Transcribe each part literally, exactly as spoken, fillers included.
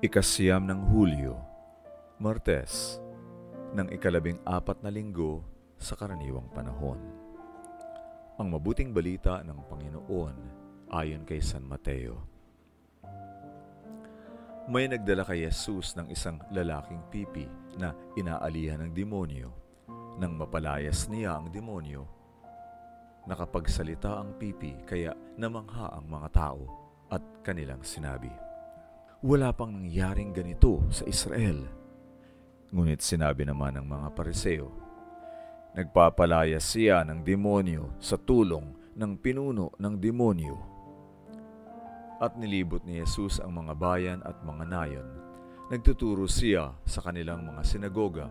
Ikasiyam ng Hulyo, Martes, ng ikalabing apat na linggo sa karaniwang panahon. Ang mabuting balita ng Panginoon ayon kay San Mateo. May nagdala kay Jesus ng isang lalaking pipi na inaalihan ng demonyo. Nang mapalayas niya ang demonyo, nakapagsalita ang pipi kaya namangha ang mga tao at kanilang sinabi, "Wala pang nangyaring ganito sa Israel." Ngunit sinabi naman ng mga Pariseo, "Nagpapalayas siya ng demonyo sa tulong ng pinuno ng demonyo." At nilibot ni Jesus ang mga bayan at mga nayon. Nagtuturo siya sa kanilang mga sinagoga,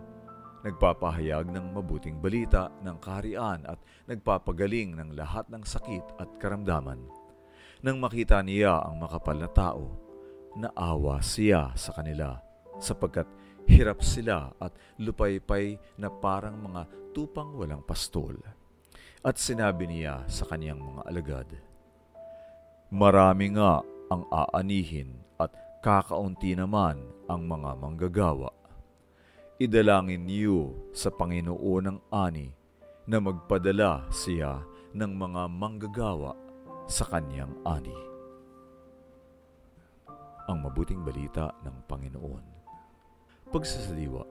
nagpapahayag ng mabuting balita ng kaharian at nagpapagaling ng lahat ng sakit at karamdaman. Nang makita niya ang makapal na tao, naawa siya sa kanila sapagkat hirap sila at lupay-pay na parang mga tupang walang pastol. At sinabi niya sa kaniyang mga alagad, "Marami nga ang aanihin at kakaunti naman ang mga manggagawa. Idalangin niyo sa Panginoon ng ani na magpadala siya ng mga manggagawa sa kaniyang ani." Ang mabuting balita ng Panginoon. Pagsasaliwa.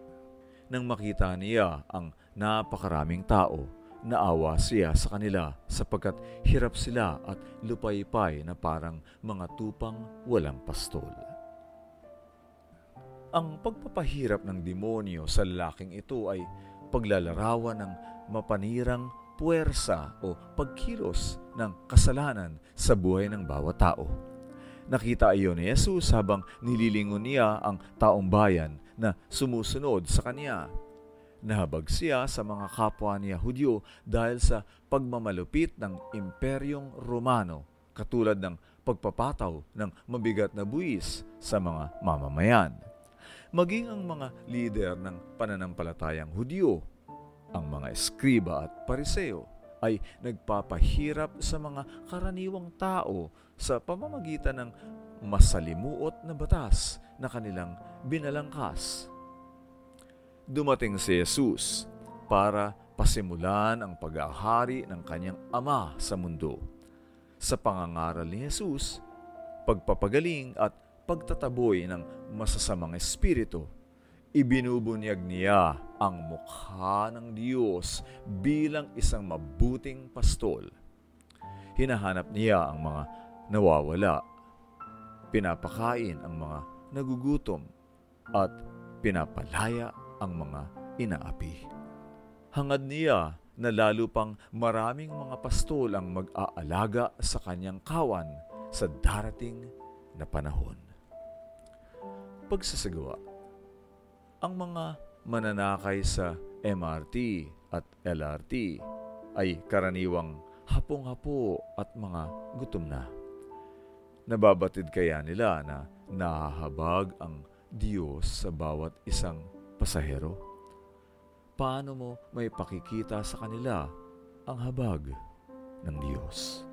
Nang makita niya ang napakaraming tao, naawa siya sa kanila sapagkat hirap sila at lupay-pay na parang mga tupang walang pastol. Ang pagpapahirap ng demonyo sa lalaking ito ay paglalarawan ng mapanirang puwersa o pagkilos ng kasalanan sa buhay ng bawat tao. Nakita iyon ni Jesus habang nililingon niya ang taong bayan na sumusunod sa kanya. Nahabag siya sa mga kapwa niya Hudyo dahil sa pagmamalupit ng Imperyong Romano, katulad ng pagpapataw ng mabigat na buwis sa mga mamamayan. Maging ang mga lider ng pananampalatayang Hudyo, ang mga eskriba at Pariseo, ay nagpapahirap sa mga karaniwang tao sa pamamagitan ng masalimuot na batas na kanilang binalangkas. Dumating si Jesus para pasimulan ang pag-ahari ng kanyang Ama sa mundo. Sa pangangaral ni Jesus, pagpapagaling at pagtataboy ng masasamang espiritu, ibinubunyag niya ang mukha ng Diyos bilang isang mabuting pastol. Hinahanap niya ang mga nawawala, pinapakain ang mga nagugutom, at pinapalaya ang mga inaapi. Hangad niya na lalo pang maraming mga pastol ang mag-aalaga sa kanyang kawan sa darating na panahon. Pagsasagawa. Ang mga mananakay sa M R T at L R T ay karaniwang hapong-hapo at mga gutom na. Nababatid kaya nila na nahahabag ang Diyos sa bawat isang pasahero? Paano mo may pakikita sa kanila ang habag ng Diyos?